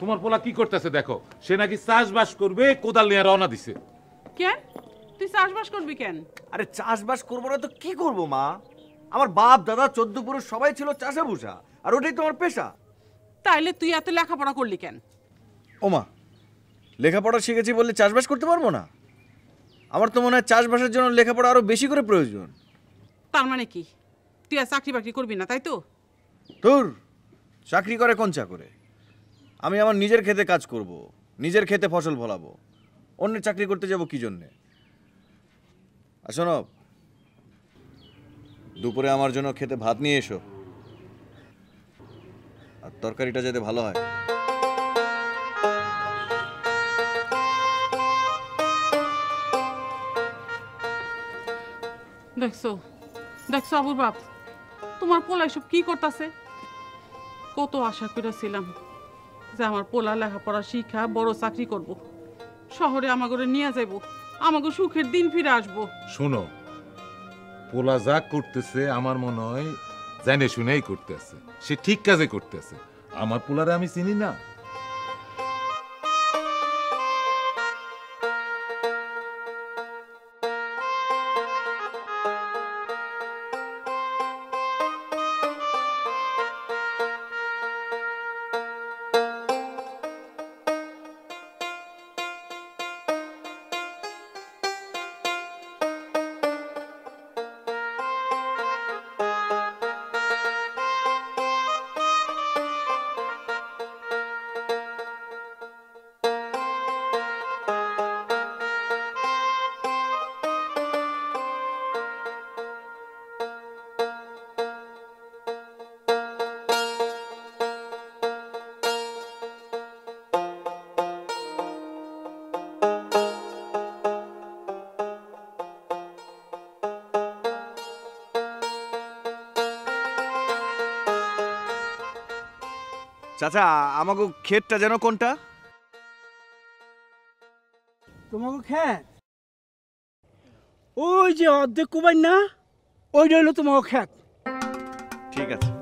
তোমার পোলা কি করতেছে দেখো, সে নাকি চাষবাস করবে, কোদাল নিয়ে রওনা দিছে। কেন তুই চাষবাস করবি কেন? আরে চাষবাস করবো না তো কি করব মা, আমার বাপ দাদা ১৪ পুরুষ সবাই ছিল চাষে ভুষা, আর ওটাই তোমার পেশা। তাইলে তুই এত লেখাপড়া করলি কেন? ও মা, লেখাপড়া শিখেছি বললে চাষবাস করতে পারবো না? আমার তো মনে হয় চাষবাসের জন্য লেখাপড়া আরো বেশি করে প্রয়োজন। তার মানে কি তুই আর চাকরি বাকরি করবি না, তাই তো? তোর চাকরি করে কোন চাকরে? আমি আমার নিজের খেতে কাজ করব, নিজের খেতে ফসল ফলাবো, অন্যের চাকরি করতে যাব কি জন্যে? শোনো, দুপুরে আমার জন্য খেতে ভাত নিয়ে এসো, আর তরকারিটা যাতে ভালো হয়। দেখছো দেখছো আবুর বাপ, তোমার পোলা এসব কি করতেছে? কত আশা করেছিলাম যে আমার পোলা লেখাপড়া শিখা বড় চাকরি করব, শহরে আমাগরে নিয়ে যাইব, আমাগো সুখের দিন ফিরে আসবো। শোনো, পোলা যা করতেছে আমার মনে হয় জানে শুনেই করতেছে, সে ঠিক কাজে করতেছে। আমার পোলারে আমি চিনি না। চাচা, আমাগো ক্ষেতটা যেন কোনটা? তোমাগো ক্ষেত ওই যে অর্ধেক কুবাই না, ওই রইল তোমাগো ক্ষেত। ঠিক আছে।